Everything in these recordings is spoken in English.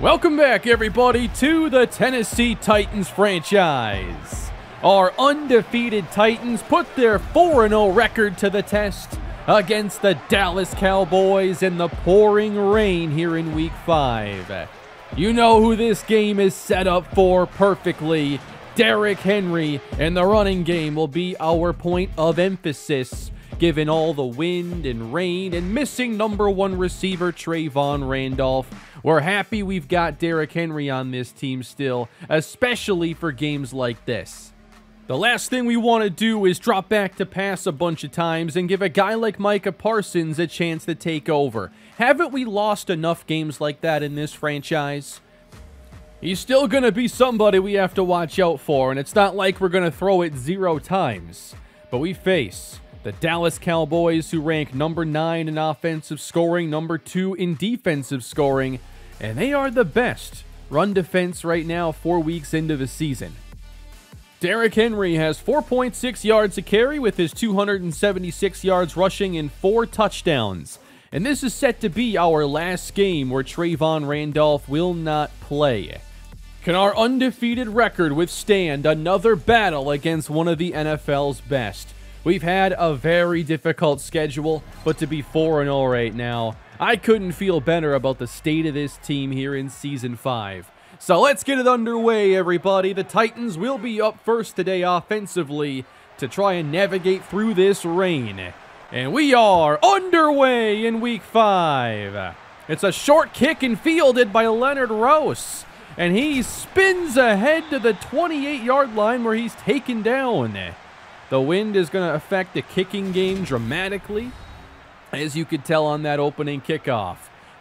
Welcome back, everybody, to the Tennessee Titans franchise. Our undefeated Titans put their 4-0 record to the test against the Dallas Cowboys in the pouring rain here in Week 5. You know who this game is set up for perfectly. Derrick Henry and the running game will be our point of emphasis, given all the wind and rain and missing #1 receiver Trayvon Randolph. We're happy we've got Derrick Henry on this team still, especially for games like this. The last thing we want to do is drop back to pass a bunch of times and give a guy like Micah Parsons a chance to take over. Haven't we lost enough games like that in this franchise? He's still going to be somebody we have to watch out for, and it's not like we're going to throw it 0 times. But we face the Dallas Cowboys, who rank #9 in offensive scoring, #2 in defensive scoring, and they are the best run defense right now 4 weeks into the season. Derrick Henry has 4.6 yards a carry with his 276 yards rushing and 4 touchdowns. And this is set to be our last game where Trayvon Randolph will not play. Can our undefeated record withstand another battle against one of the NFL's best? We've had a very difficult schedule, but to be 4-0 right now, I couldn't feel better about the state of this team here in Season 5. So let's get it underway, everybody. The Titans will be up first today offensively to try and navigate through this rain. And we are underway in Week 5. It's a short kick and fielded by Leonard Rose, and he spins ahead to the 28-yard line where he's taken down. The wind is going to affect the kicking game dramatically, as you could tell on that opening kickoff.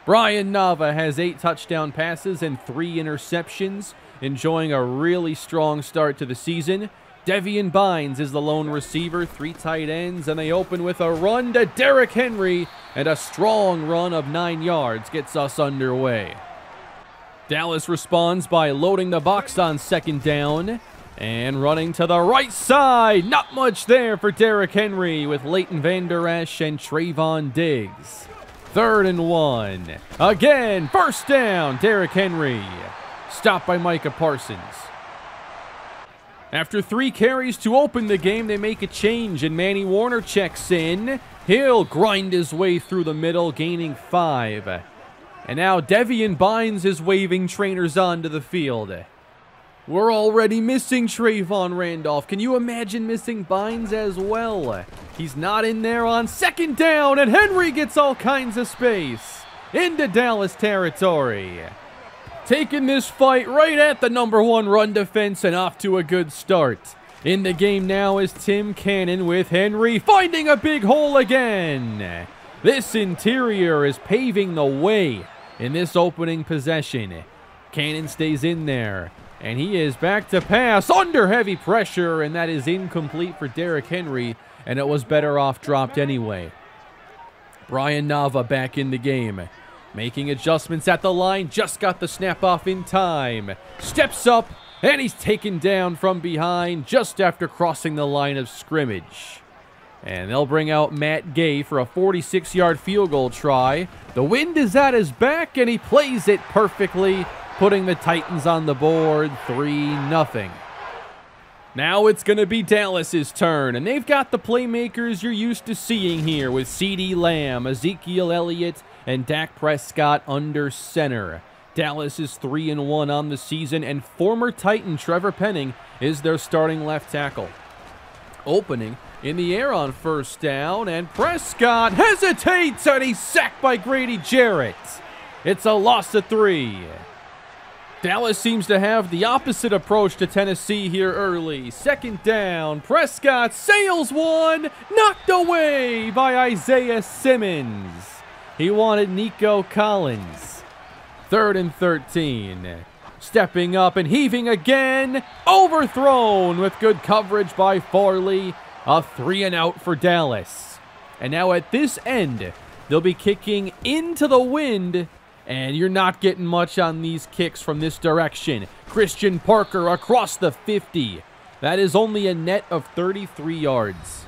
Brian Nava has 8 touchdown passes and 3 interceptions, enjoying a really strong start to the season. Devian Bynes is the lone receiver, 3 tight ends, and they open with a run to Derrick Henry, and a strong run of 9 yards gets us underway. Dallas responds by loading the box on 2nd down. And running to the right side, not much there for Derrick Henry with Leighton Vander Esch and Trayvon Diggs. 3rd and 1. Again, 1st down, Derrick Henry. Stopped by Micah Parsons. After 3 carries to open the game, they make a change and Manny Warner checks in. He'll grind his way through the middle, gaining 5. And now Devian Bynes is waving trainers onto the field. We're already missing Trayvon Randolph. Can you imagine missing Bynes as well? He's not in there on 2nd down, and Henry gets all kinds of space into Dallas territory. Taking this fight right at the #1 run defense and off to a good start. In the game now is Tim Cannon with Henry finding a big hole again. This interior is paving the way in this opening possession. Cannon stays in there. And he is back to pass under heavy pressure, and that is incomplete for Derrick Henry, and it was better off dropped anyway. Brian Nava back in the game, making adjustments at the line, just got the snap off in time. Steps up, and he's taken down from behind just after crossing the line of scrimmage. And they'll bring out Matt Gay for a 46-yard field goal try. The wind is at his back, and he plays it perfectly, putting the Titans on the board 3-0. Now it's going to be Dallas's turn, and they've got the playmakers you're used to seeing here with C.D. Lamb, Ezekiel Elliott, and Dak Prescott under center. Dallas is 3-1 on the season, and former Titan Trevor Penning is their starting left tackle. Opening in the air on 1st down, and Prescott hesitates, and he's sacked by Grady Jarrett. It's a loss of 3. Dallas seems to have the opposite approach to Tennessee here early. 2nd down, Prescott sails one, knocked away by Isaiah Simmons. He wanted Nico Collins. 3rd and 13. Stepping up and heaving again, overthrown with good coverage by Farley. A 3-and-out for Dallas. And now at this end, they'll be kicking into the wind, and you're not getting much on these kicks from this direction. Christian Parker across the 50. That is only a net of 33 yards.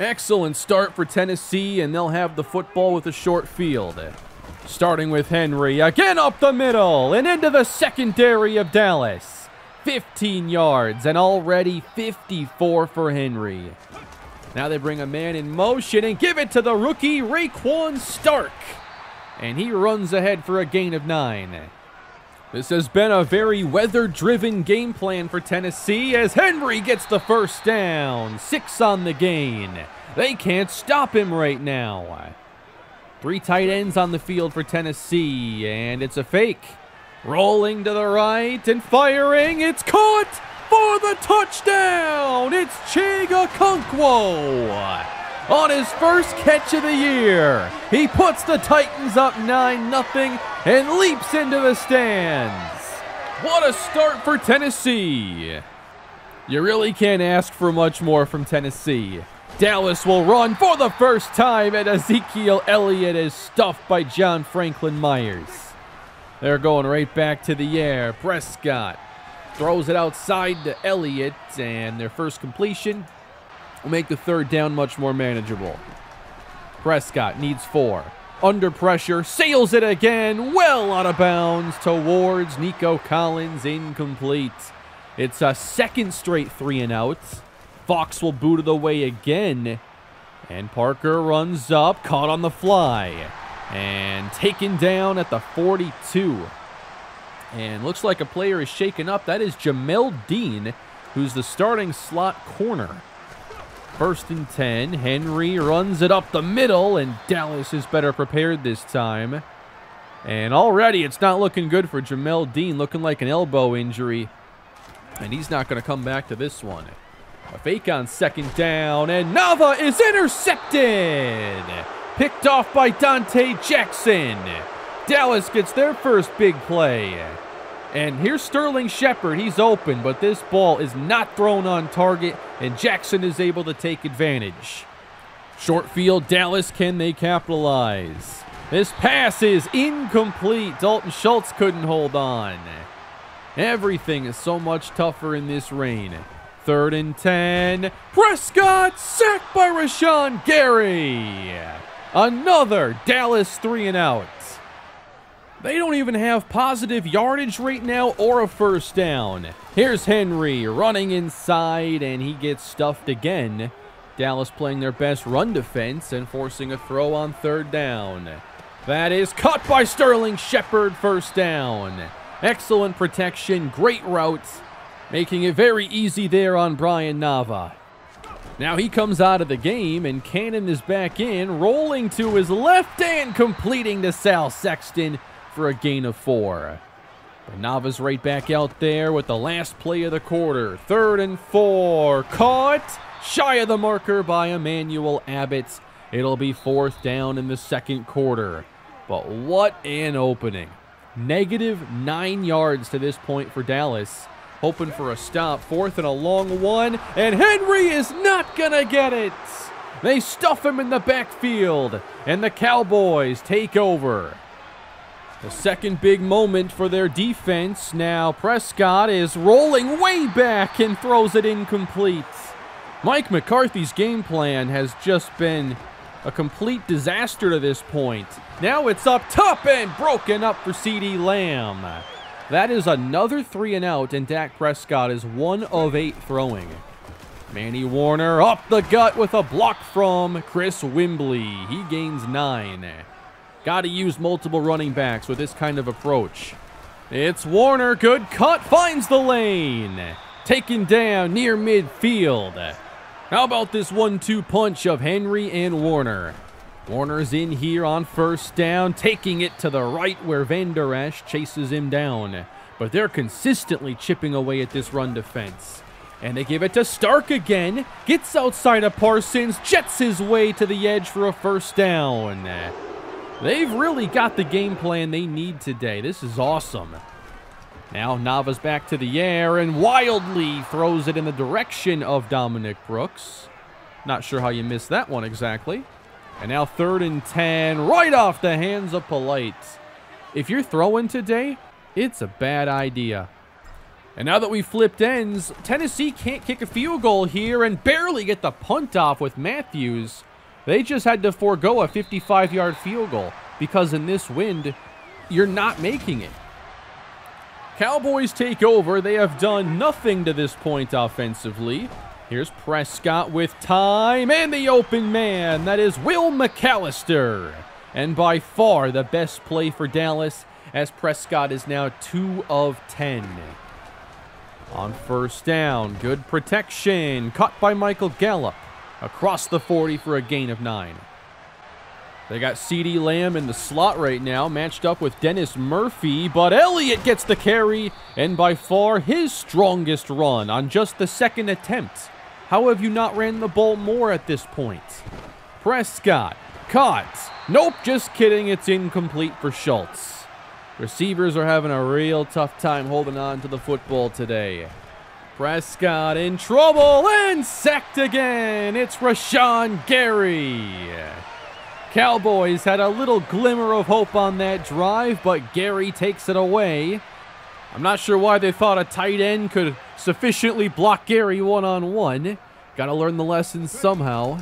Excellent start for Tennessee, and they'll have the football with a short field. Starting with Henry, again up the middle and into the secondary of Dallas. 15 yards and already 54 for Henry. Now they bring a man in motion and give it to the rookie Raekwon Stark. And he runs ahead for a gain of 9. This has been a very weather-driven game plan for Tennessee as Henry gets the first down. 6 on the gain. They can't stop him right now. 3 tight ends on the field for Tennessee, and it's a fake. Rolling to the right and firing. It's caught for the touchdown. It's Chigakonkwo. On his first catch of the year, he puts the Titans up 9-0 and leaps into the stands. What a start for Tennessee. You really can't ask for much more from Tennessee. Dallas will run for the first time, and Ezekiel Elliott is stuffed by John Franklin Myers. They're going right back to the air. Prescott throws it outside to Elliott, and their first completion will make the third down much more manageable. Prescott needs 4. Under pressure, sails it again, well out of bounds towards Nico Collins, incomplete. It's a second straight 3-and-out. Fox will boot it away again, and Parker runs up, caught on the fly, and taken down at the 42. And looks like a player is shaken up. That is Jamel Dean, who's the starting slot corner. 1st and 10, Henry runs it up the middle, and Dallas is better prepared this time. And already it's not looking good for Jamel Dean, looking like an elbow injury, and he's not going to come back to this one. A fake on 2nd down, and Nava is intercepted! Picked off by Dante Jackson. Dallas gets their first big play. And here's Sterling Shepard. He's open, but this ball is not thrown on target, and Jackson is able to take advantage. Short field, Dallas, can they capitalize? This pass is incomplete. Dalton Schultz couldn't hold on. Everything is so much tougher in this rain. 3rd and 10. Prescott sacked by Rashawn Gary. Another Dallas 3-and-out. They don't even have positive yardage right now or a first down. Here's Henry running inside, and he gets stuffed again. Dallas playing their best run defense and forcing a throw on 3rd down. That is caught by Sterling Shepard, first down. Excellent protection, great routes, making it very easy there on Brian Nava. Now he comes out of the game, and Cannon is back in, rolling to his left and completing to Sal Sexton for a gain of 4. But Nava's right back out there with the last play of the quarter. 3rd and 4, caught shy of the marker by Emmanuel Abbott. It'll be 4th down in the 2nd quarter. But what an opening. Negative 9 yards to this point for Dallas. Hoping for a stop, 4th and a long 1, and Henry is not gonna get it. They stuff him in the backfield, and the Cowboys take over. The second big moment for their defense. Now Prescott is rolling way back and throws it incomplete. Mike McCarthy's game plan has just been a complete disaster to this point. Now it's up top and broken up for C.D. Lamb. That is another 3-and-out, and Dak Prescott is 1 of 8 throwing. Manny Warner up the gut with a block from Chris Wimbley. He gains 9. Got to use multiple running backs with this kind of approach. It's Warner, good cut, finds the lane. Taken down near midfield. How about this 1-2 punch of Henry and Warner? Warner's in here on 1st down, taking it to the right where Van Der Esch chases him down. But they're consistently chipping away at this run defense. And they give it to Stark again, gets outside of Parsons, jets his way to the edge for a 1st down. They've really got the game plan they need today. This is awesome. Now Nava's back to the air and wildly throws it in the direction of Dominic Brooks. Not sure how you missed that one exactly. And now 3rd and 10, right off the hands of Polite. If you're throwing today, it's a bad idea. And now that we've flipped ends, Tennessee can't kick a field goal here and barely get the punt off with Matthews. They just had to forego a 55-yard field goal because in this wind, you're not making it. Cowboys take over. They have done nothing to this point offensively. Here's Prescott with time and the open man. That is Will McAllister. And by far the best play for Dallas, as Prescott is now 2 of 10. On first down, good protection. Caught by Michael Gallup. Across the 40 for a gain of 9. They got C.D. Lamb in the slot right now, matched up with Dennis Murphy, but Elliott gets the carry, and by far his strongest run on just the second attempt. How have you not ran the ball more at this point? Prescott, caught. Nope, just kidding, it's incomplete for Schultz. Receivers are having a real tough time holding on to the football today. Prescott in trouble and sacked again. It's Rashawn Gary. Cowboys had a little glimmer of hope on that drive, but Gary takes it away. I'm not sure why they thought a tight end could sufficiently block Gary one-on-one. Got to learn the lesson somehow.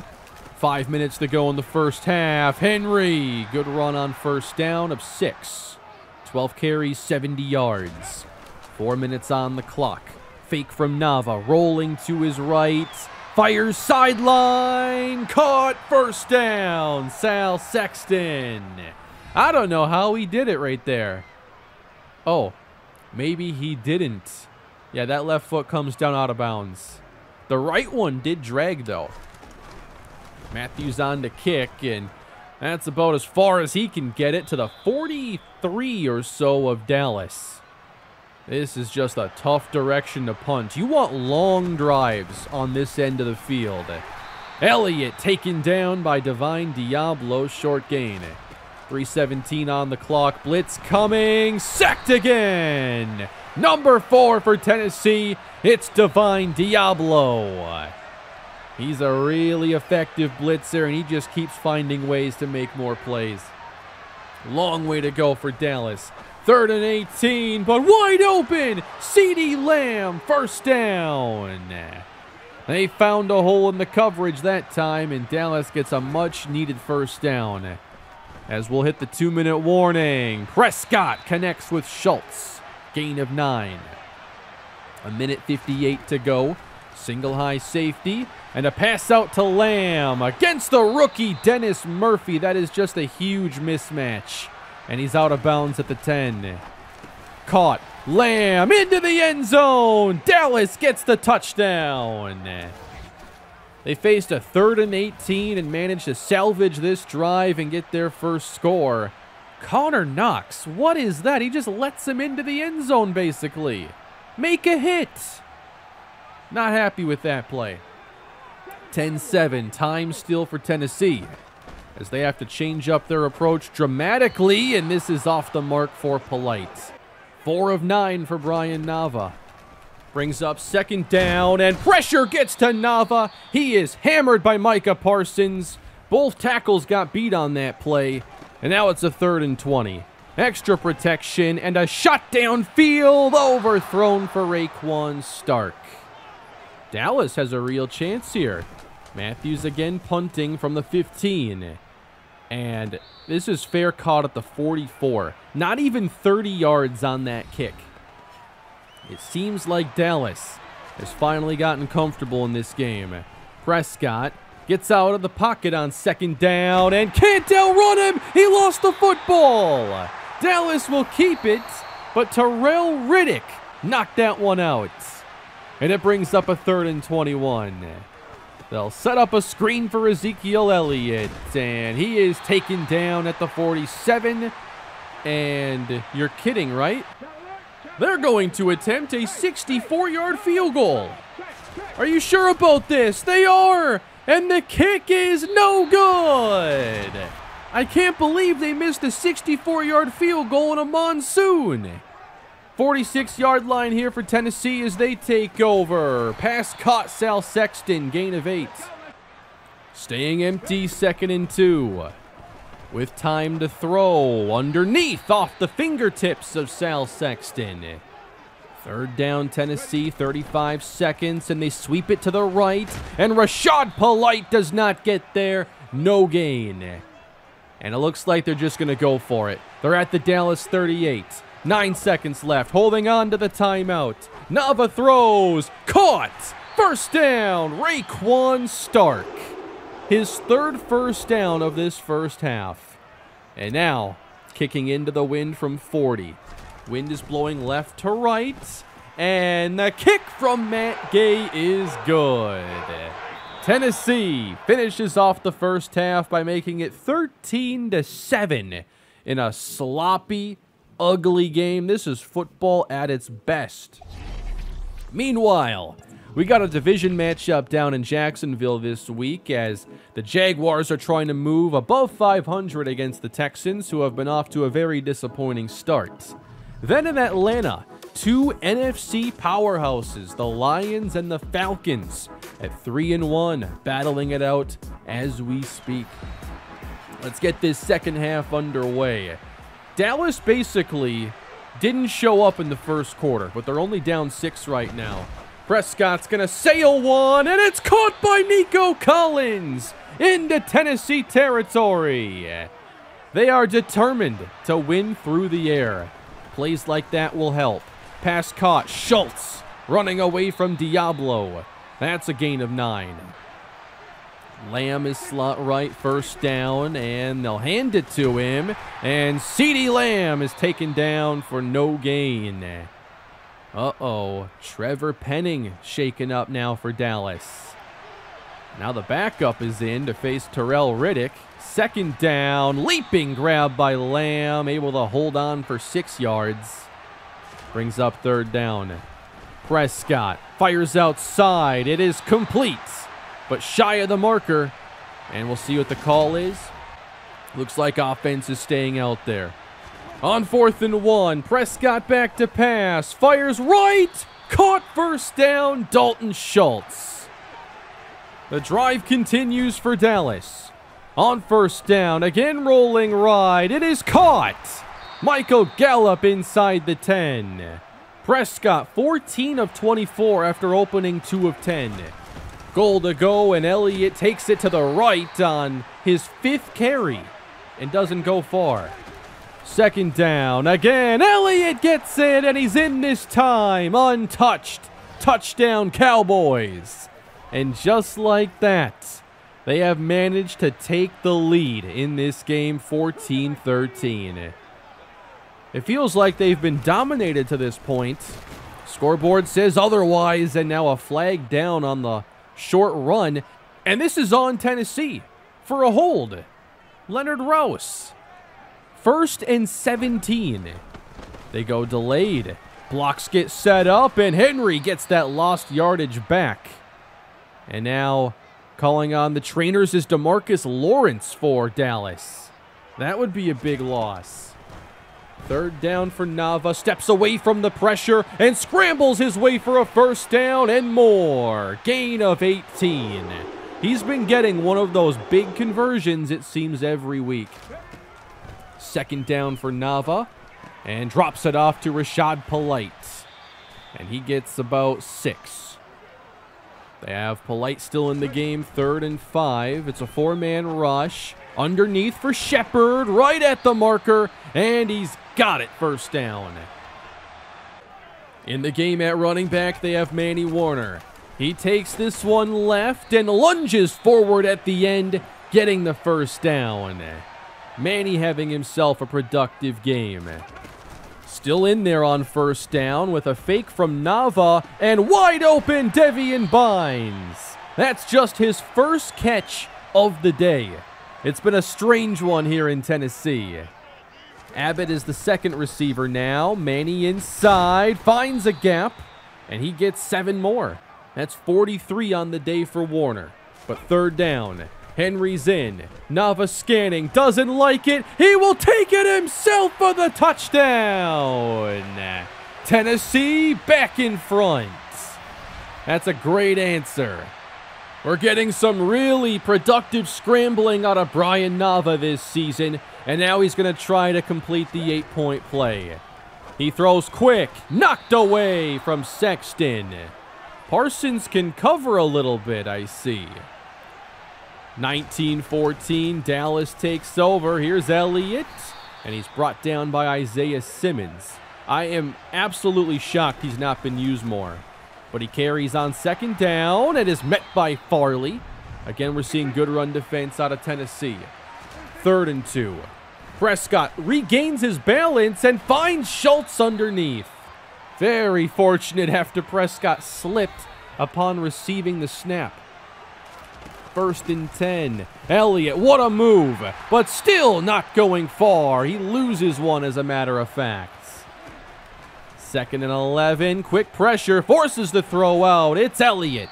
5 minutes to go in the first half. Henry, good run on first down of 6. 12 carries, 70 yards. 4 minutes on the clock. Fake from Nava, rolling to his right. Fires sideline, caught, first down, Sal Sexton. I don't know how he did it right there. Oh, maybe he didn't. Yeah, that left foot comes down out of bounds. The right one did drag, though. Matthews on the kick, and that's about as far as he can get it, to the 43 or so of Dallas. This is just a tough direction to punt. You want long drives on this end of the field. Elliott taken down by Divine Diablo. Short gain. 3:17 on the clock. Blitz coming. Sacked again. Number 4 for Tennessee. It's Divine Diablo. He's a really effective blitzer, and he just keeps finding ways to make more plays. Long way to go for Dallas. 3rd and 18, but wide open, C.D. Lamb, first down. They found a hole in the coverage that time, and Dallas gets a much-needed first down. As we'll hit the 2-minute warning, Prescott connects with Schultz, gain of 9. 1:58 to go, single high safety, and a pass out to Lamb against the rookie Dennis Murphy. That is just a huge mismatch. And he's out of bounds at the 10. Caught. Lamb into the end zone. Dallas gets the touchdown. They faced a 3rd and 18 and managed to salvage this drive and get their first score. Connor Knox, what is that? He just lets him into the end zone, basically. Make a hit. Not happy with that play. 10-7, time still for Tennessee, as they have to change up their approach dramatically, and this is off the mark for Polite. 4 of 9 for Brian Nava. Brings up second down, and pressure gets to Nava. He is hammered by Micah Parsons. Both tackles got beat on that play, and now it's a 3rd and 20. Extra protection, and a shot downfield overthrown for Raekwon Stark. Dallas has a real chance here. Matthews again punting from the 15. And this is fair caught at the 44. Not even 30 yards on that kick. It seems like Dallas has finally gotten comfortable in this game. Prescott gets out of the pocket on second down and can't outrun him. He lost the football. Dallas will keep it, but Terrell Riddick knocked that one out. And it brings up a 3rd and 21. They'll set up a screen for Ezekiel Elliott, and he is taken down at the 47. And you're kidding, right? They're going to attempt a 64-yard field goal. Are you sure about this? They are, and the kick is no good. I can't believe they missed a 64-yard field goal in a monsoon. 46-yard line here for Tennessee as they take over. Pass caught, Sal Sexton, gain of 8. Staying empty, 2nd and 2. With time to throw, underneath, off the fingertips of Sal Sexton. 3rd down, Tennessee, 35 seconds, and they sweep it to the right, and Rashad Polite does not get there, no gain. and it looks like they're just going to go for it. They're at the Dallas 38. 9 seconds left, holding on to the timeout. Nava throws, caught! First down, Raekwon Stark. His third first down of this first half. And now, kicking into the wind from 40. Wind is blowing left to right. And the kick from Matt Gay is good. Tennessee finishes off the first half by making it 13-7 in a sloppy, ugly game. This is football at its best. Meanwhile, we got a division matchup down in Jacksonville this week as the Jaguars are trying to move above 500 against the Texans, who have been off to a very disappointing start. Then in Atlanta, two NFC powerhouses, the Lions and the Falcons, at 3-1, battling it out as we speak. Let's get this second half underway. Dallas basically didn't show up in the first quarter, but they're only down 6 right now. Prescott's going to sail one, and it's caught by Nico Collins into Tennessee territory. They are determined to win through the air. Plays like that will help. Pass caught. Schultz running away from Diablo. That's a gain of 9. Lamb is slot right, first down, and they'll hand it to him. And C.D. Lamb is taken down for no gain. Uh-oh. Trevor Penning shaken up now for Dallas. Now the backup is in to face Terrell Riddick. Second down, leaping grab by Lamb, able to hold on for 6 yards. Brings up third down. Prescott fires outside. It is complete, but shy of the marker. And we'll see what the call is. Looks like offense is staying out there. On 4th and 1, Prescott back to pass. Fires right. Caught, first down, Dalton Schultz. The drive continues for Dallas. On first down, again rolling right. It is caught. Michael Gallup inside the 10. Prescott 14 of 24 after opening 2 of 10. Goal to go, and Elliott takes it to the right on his 5th carry and doesn't go far. Second down, again, Elliott gets it, and he's in this time, untouched. Touchdown, Cowboys. And just like that, they have managed to take the lead in this game, 14-13. It feels like they've been dominated to this point. Scoreboard says otherwise, and now a flag down on the short run. And this is on Tennessee for a hold. Leonard Rose. 1st and 17. They go delayed. Blocks get set up, and Henry gets that lost yardage back. And now, calling on the trainers is DeMarcus Lawrence for Dallas. That would be a big loss. Third down for Nava, steps away from the pressure and scrambles his way for a first down and more. Gain of 18. He's been getting one of those big conversions, it seems, every week. Second down for Nava, and drops it off to Rashad Polite. And he gets about 6. They have Polite still in the game, 3rd and 5. It's a 4-man rush. Underneath for Shepard, right at the marker, and he's got it, first down. In the game at running back, they have Manny Warner. He takes this one left and lunges forward at the end, getting the first down. Manny having himself a productive game. Still in there on first down with a fake from Nava, and wide open Devian Bynes. That's just his first catch of the day. It's been a strange one here in Tennessee. Abbott is the second receiver now. Manny inside, finds a gap, and he gets 7 more. That's 43 on the day for Warner. But third down. Henry's in. Nava scanning. Doesn't like it. He will take it himself for the touchdown. Tennessee back in front. That's a great answer. We're getting some really productive scrambling out of Brian Nava this season. And now he's going to try to complete the 8-point play. He throws quick. Knocked away from Sexton. Parsons can cover a little bit, I see. 19-14, Dallas takes over. Here's Elliott, and he's brought down by Isaiah Simmons. I am absolutely shocked he's not been used more. But he carries on second down and is met by Farley. Again, we're seeing good run defense out of Tennessee. 3rd and 2. Prescott regains his balance and finds Schultz underneath. Very fortunate after Prescott slipped upon receiving the snap. 1st and 10. Elliott, what a move, but still not going far. He loses one, as a matter of fact. 2nd and 11. Quick pressure forces the throw out. It's Elliott.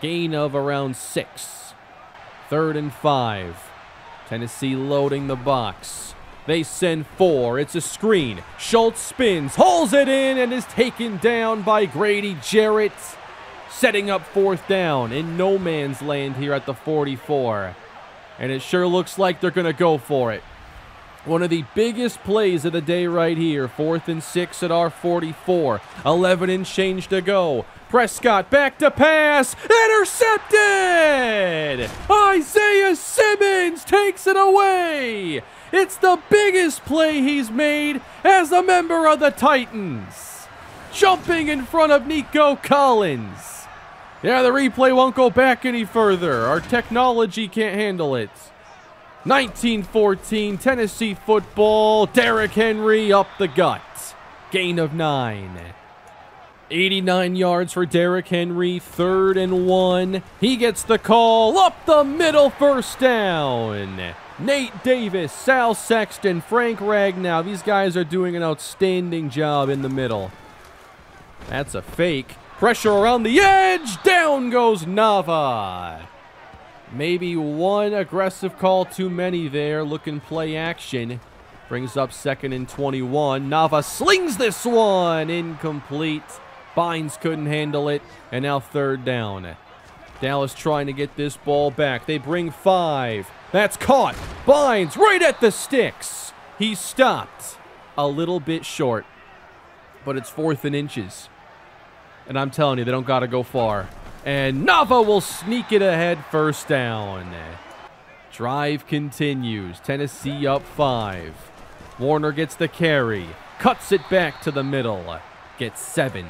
Gain of around 6. 3rd and 5. Tennessee loading the box. They send 4. It's a screen. Schultz spins, hauls it in, and is taken down by Grady Jarrett. Setting up 4th down in no man's land here at the 44. And it sure looks like they're going to go for it. One of the biggest plays of the day right here. 4th and 6 at our 44. 11 and change to go. Prescott back to pass. Intercepted! Isaiah Simmons takes it away. It's the biggest play he's made as a member of the Titans. Jumping in front of Nico Collins. Yeah, the replay won't go back any further. Our technology can't handle it. 19-14, Tennessee football. Derrick Henry up the gut. Gain of 9. 89 yards for Derrick Henry. 3rd and 1. He gets the call. Up the middle, first down. Nate Davis, Sal Sexton, Frank Ragnow. These guys are doing an outstanding job in the middle. That's a fake. Pressure around the edge. Down goes Nava. Maybe one aggressive call too many there. Looking play action. Brings up 2nd and 21. Nava slings this one. Incomplete. Bynes couldn't handle it. And now 3rd down. Dallas trying to get this ball back. They bring 5. That's caught. Bynes right at the sticks. He stopped. A little bit short. But it's 4th and inches. And I'm telling you, they don't got to go far. And Nava will sneak it ahead, first down. Drive continues. Tennessee up 5. Warner gets the carry. Cuts it back to the middle. Gets 7.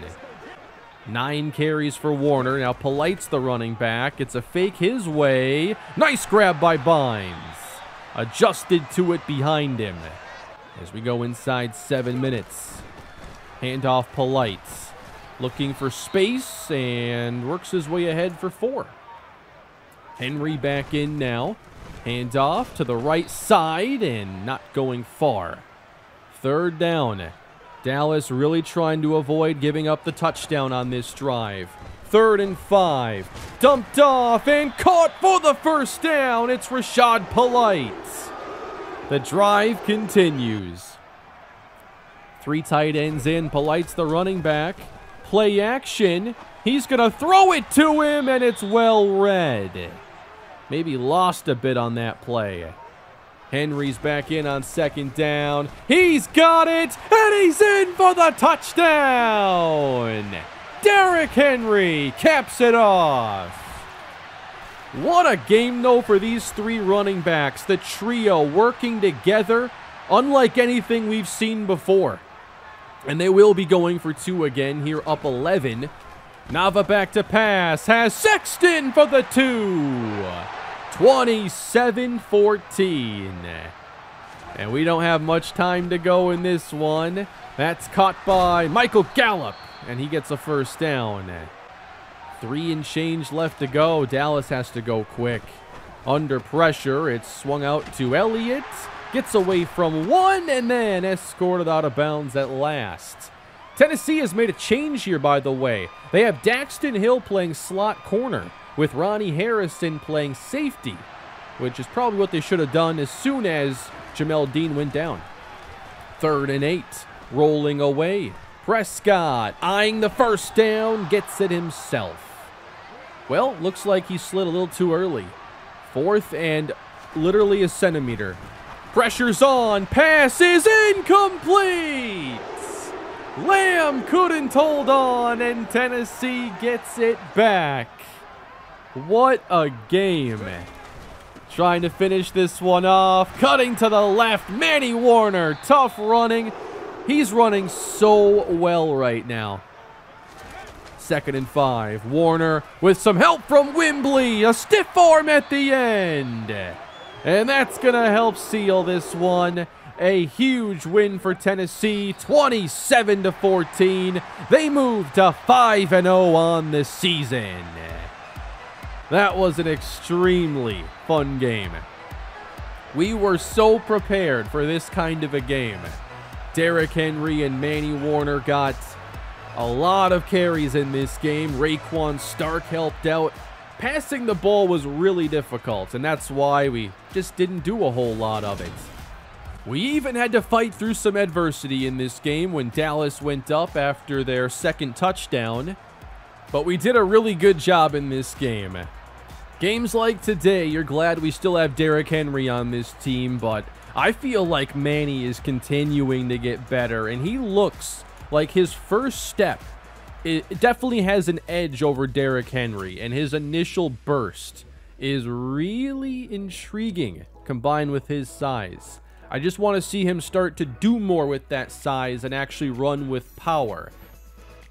9 carries for Warner. Now Polite's the running back. It's a fake his way. Nice grab by Bynes. Adjusted to it behind him. As we go inside 7 minutes. Handoff Polite. Looking for space and works his way ahead for 4. Henry back in now. Hand off to the right side and not going far. 3rd down. Dallas really trying to avoid giving up the touchdown on this drive. 3rd and 5. Dumped off and caught for the first down. It's Rashad Polite. The drive continues. 3 tight ends in. Polite's the running back. Play action. He's going to throw it to him, and it's well read. Maybe lost a bit on that play. Henry's back in on 2nd down. He's got it, and he's in for the touchdown. Derrick Henry caps it off. What a game, though, for these 3 running backs. The trio working together unlike anything we've seen before. And they will be going for 2 again here, up 11. Nava back to pass, has Sexton for the 2. 27-14. And we don't have much time to go in this one. That's caught by Michael Gallup, and he gets a first down. 3 and change left to go. Dallas has to go quick. Under pressure, it's swung out to Elliott. Gets away from 1 and then escorted out of bounds at last. Tennessee has made a change here, by the way. They have Daxton Hill playing slot corner with Ronnie Harrison playing safety, which is probably what they should have done as soon as Jamel Dean went down. 3rd and 8, rolling away. Prescott eyeing the first down, gets it himself. Well, looks like he slid a little too early. 4th and literally a centimeter. Pressure's on, pass is incomplete! Lamb couldn't hold on, and Tennessee gets it back. What a game. trying to finish this one off. Cutting to the left, Manny Warner, tough running. He's running so well right now. 2nd and 5, Warner with some help from Wimbley. A stiff arm at the end. And that's gonna help seal this one. A huge win for Tennessee, 27-14. They move to 5-0 on the season. That was an extremely fun game. We were so prepared for this kind of a game. Derrick Henry and Manny Warner got a lot of carries in this game. Raekwon Stark helped out. Passing the ball was really difficult, and that's why we just didn't do a whole lot of it. We even had to fight through some adversity in this game when Dallas went up after their 2nd touchdown, but we did a really good job in this game. Games like today, you're glad we still have Derrick Henry on this team, but I feel like Manny is continuing to get better, and he looks like his first step, it definitely has an edge over Derrick Henry, and his initial burst is really intriguing combined with his size. I just want to see him start to do more with that size and actually run with power.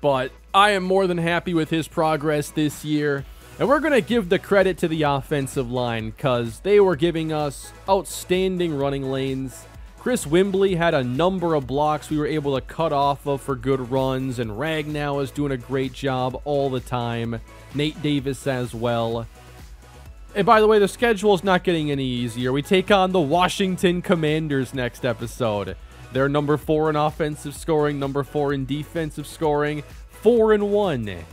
But I am more than happy with his progress this year. And we're going to give the credit to the offensive line because they were giving us outstanding running lanes. Chris Wimbley had a number of blocks we were able to cut off of for good runs. And Ragnow is doing a great job all the time. Nate Davis as well. And by the way, the schedule is not getting any easier. We take on the Washington Commanders next episode. They're number 4 in offensive scoring, number 4 in defensive scoring, 4-1.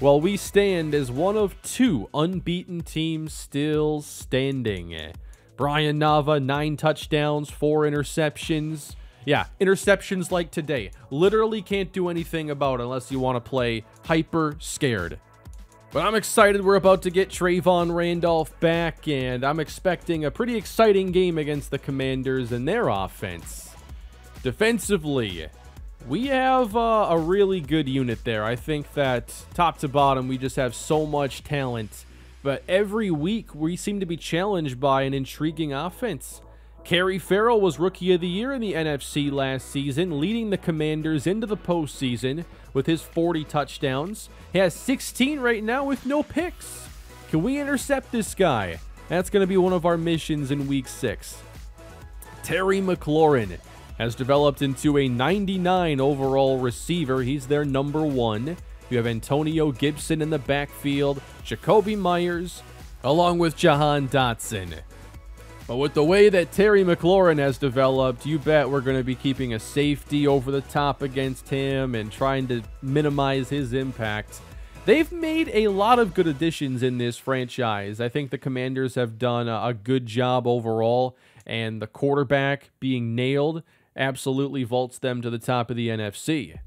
Well, we stand as one of 2 unbeaten teams still standing. Brian Nava, 9 touchdowns, 4 interceptions. Yeah, interceptions like today. Literally can't do anything about it unless you want to play hyper scared. But I'm excited we're about to get Trayvon Randolph back, and I'm expecting a pretty exciting game against the Commanders and their offense. Defensively, we have a really good unit there. I think that top to bottom, we just have so much talent. But every week, we seem to be challenged by an intriguing offense. Carrie Farrell was Rookie of the Year in the NFC last season, leading the Commanders into the postseason with his 40 touchdowns. He has 16 right now with no picks. Can we intercept this guy? That's going to be one of our missions in Week 6. Terry McLaurin has developed into a 99 overall receiver. He's their number 1. You have Antonio Gibson in the backfield, Jacoby Myers, along with Jahan Dotson. But with the way that Terry McLaurin has developed, you bet we're going to be keeping a safety over the top against him and trying to minimize his impact. They've made a lot of good additions in this franchise. I think the Commanders have done a good job overall, and the quarterback being nailed absolutely vaults them to the top of the NFC.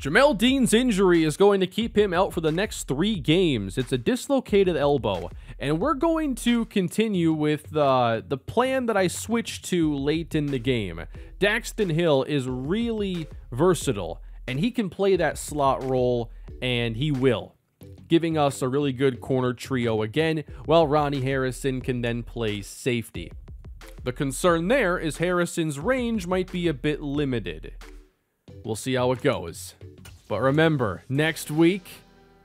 Jamel Dean's injury is going to keep him out for the next 3 games. It's a dislocated elbow. And we're going to continue with the plan that I switched to late in the game. Daxton Hill is really versatile, and he can play that slot role, and he will, giving us a really good corner trio again, while Ronnie Harrison can then play safety. The concern there is Harrison's range might be a bit limited. We'll see how it goes. But remember, next week,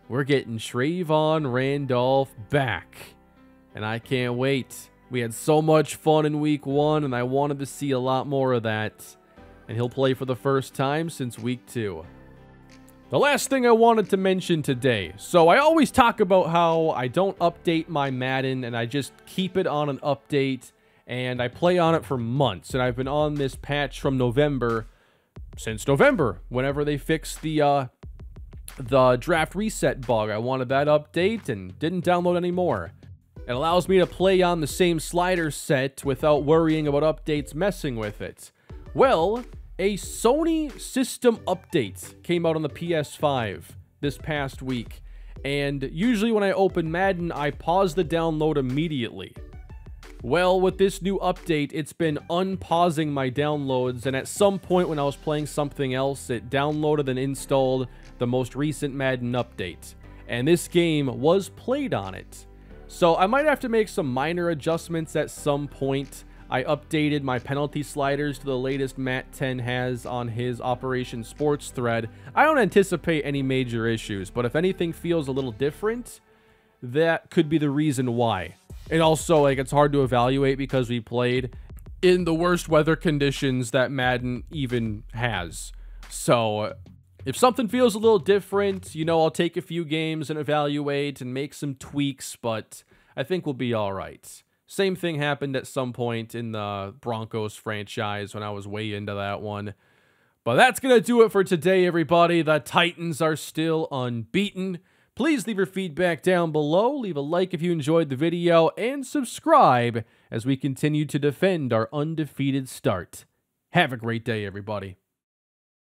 we're getting Trayvon Randolph back. And I can't wait. We had so much fun in Week 1, and I wanted to see a lot more of that. And he'll play for the first time since Week 2. The last thing I wanted to mention today. So I always talk about how I don't update my Madden, and I just keep it on an update. And I play on it for months. And I've been on this patch from November. Since November, whenever they fixed the draft reset bug, I wanted that update and didn't download any more. It allows me to play on the same slider set without worrying about updates messing with it. Well, a Sony system update came out on the PS5 this past week, and usually when I open Madden, I pause the download immediately. Well, with this new update, it's been unpausing my downloads, and at some point when I was playing something else, it downloaded and installed the most recent Madden update. And this game was played on it. So I might have to make some minor adjustments at some point. I updated my penalty sliders to the latest Matt 10 has on his Operation Sports thread. I don't anticipate any major issues, but if anything feels a little different, that could be the reason why. And also, like, it's hard to evaluate because we played in the worst weather conditions that Madden even has. So if something feels a little different, you know, I'll take a few games and evaluate and make some tweaks, but I think we'll be all right. Same thing happened at some point in the Broncos franchise when I was way into that one. But that's going to do it for today, everybody. The Titans are still unbeaten. Please leave your feedback down below. Leave a like if you enjoyed the video and subscribe as we continue to defend our undefeated start. Have a great day, everybody.